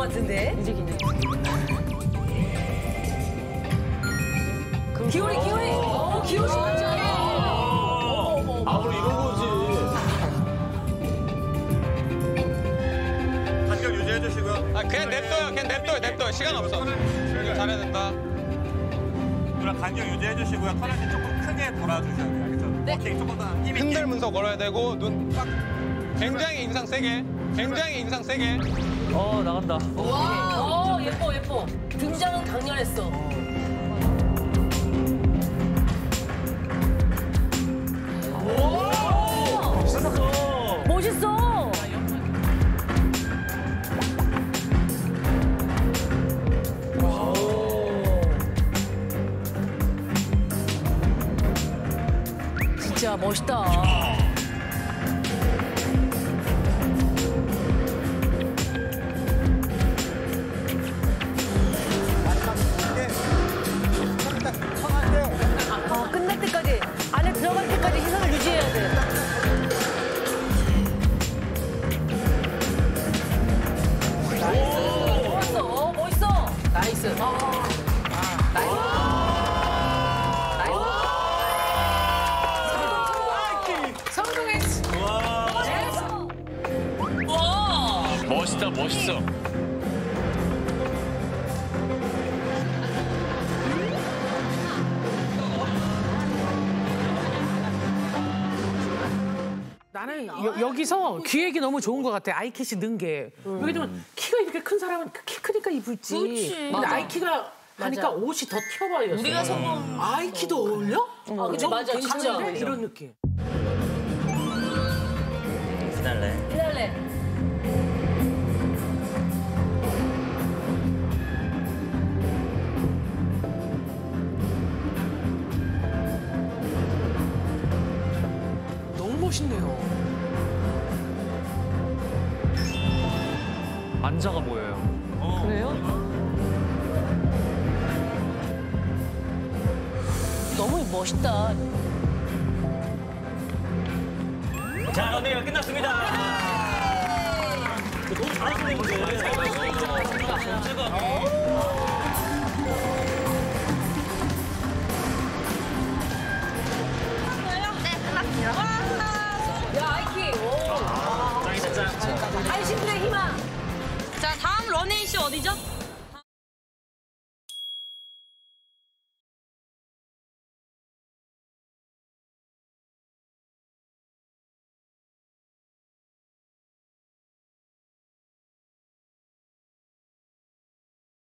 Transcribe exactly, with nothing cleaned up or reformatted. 것 같은데? 움직이네. 기울이, 기울이! 어, 기울이! 아, 원래 이런 거지. 간격 유지해 주시고요. 아, 그냥 냅둬요, 그냥 냅둬요, 냅둬요. 시간 없어. 잘해야 된다. 누나, 간격 유지해 주시고요. 턴을 조금 크게 돌아주셔야 돼요. 알겠죠? 네. 오케이, 조금 더 힘있게. 흔들면서 걸어야 되고, 눈 빡. 굉장히 인상 세게. 굉장히 인상 세게. 어, 나간다. 와, 오, 예뻐, 예뻐. 등장은 강렬했어. 멋있어. 멋있어. 진짜 멋있다. 멋있다, 멋있어. 나는 여, 여기서 기획이 너무 좋은 것 같아. 아이캣이 넣은 게. 음. 왜냐면 키가 이렇게 큰 사람은 키 크니까 입을지. 그렇지. 근데 아이키가 하니까 옷이 더 튀어버렸어. 우리가 성공. 아이키도 어. 어울려? 어, 아, 그치, 맞아. 진짜. 이런 느낌. 피날레. 피날레. 멋있네요. 안자가 보여요. 어. 그래요? 너무 멋있다. 자, 런웨이가 끝났습니다. 너무 잘하시는 분들. 잘하시는 아이신들의 희망. 자, 다음 런웨이 쇼 어디죠?